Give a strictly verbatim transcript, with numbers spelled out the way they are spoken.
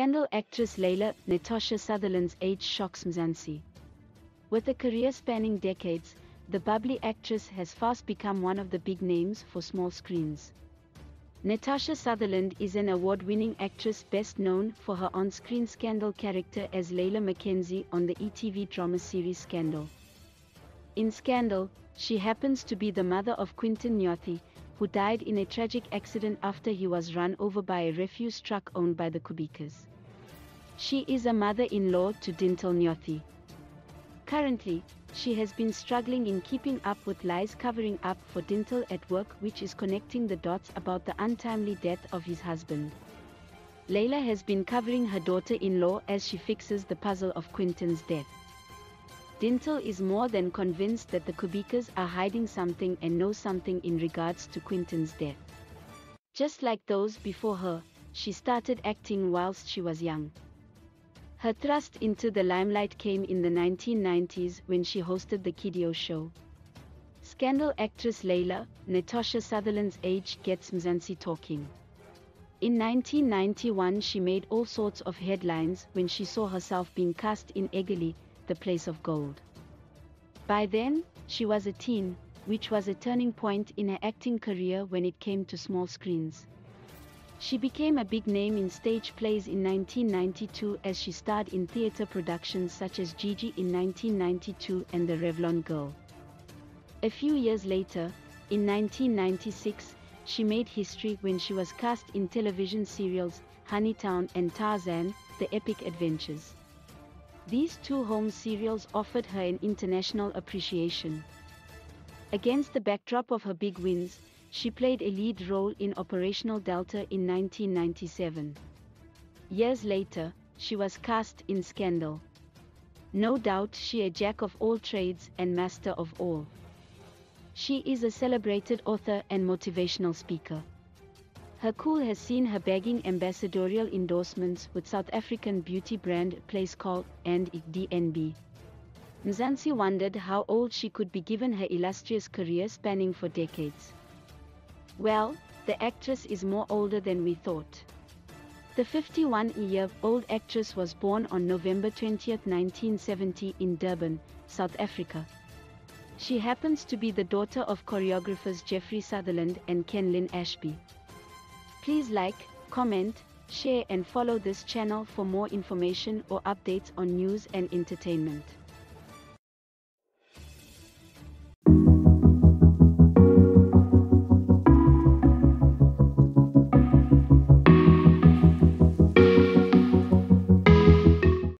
Scandal actress Layla Natasha Sutherland's age shocks Mzansi. With a career spanning decades, the bubbly actress has fast become one of the big names for small screens. Natasha Sutherland is an award-winning actress best known for her on-screen Scandal character as Layla McKenzie on the E T V drama series Scandal. In Scandal, she happens to be the mother of Quinton Nyathi, who died in a tragic accident after he was run over by a refuse truck owned by the Kubikas. She is a mother-in-law to Dintle Nyathi. Currently, she has been struggling in keeping up with lies covering up for Dintle at work, which is connecting the dots about the untimely death of his husband. Layla has been covering her daughter-in-law as she fixes the puzzle of Quinton's death. Dintle is more than convinced that the Kubikas are hiding something and know something in regards to Quinton's death. Just like those before her, she started acting whilst she was young. Her thrust into the limelight came in the nineteen nineties when she hosted the Kiddie Show. Scandal actress Layla Natasha Sutherland's age gets Mzansi talking. In nineteen ninety-one she made all sorts of headlines when she saw herself being cast in Egoli, The Place of Gold. By then, she was a teen, which was a turning point in her acting career when it came to small screens. She became a big name in stage plays in nineteen ninety-two as she starred in theatre productions such as Gigi in nineteen ninety-two and The Revlon Girl. A few years later, in nineteen ninety-six, she made history when she was cast in television serials Honeytown and Tarzan, The Epic Adventures. These two home serials offered her an international appreciation. Against the backdrop of her big wins, she played a lead role in Operational Delta in nineteen ninety-seven. Years later, she was cast in Scandal. No doubt she a jack of all trades and master of all. She is a celebrated author and motivational speaker. Her cool has seen her bagging ambassadorial endorsements with South African beauty brand Place Call and I G D N B. Mzansi wondered how old she could be given her illustrious career spanning for decades. Well, the actress is more older than we thought. The fifty-one-year-old actress was born on November twentieth, nineteen seventy in Durban, South Africa. She happens to be the daughter of choreographers Jeffrey Sutherland and Kenlyn Ashby. Please like, comment, share and follow this channel for more information or updates on news and entertainment.